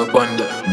Abundant.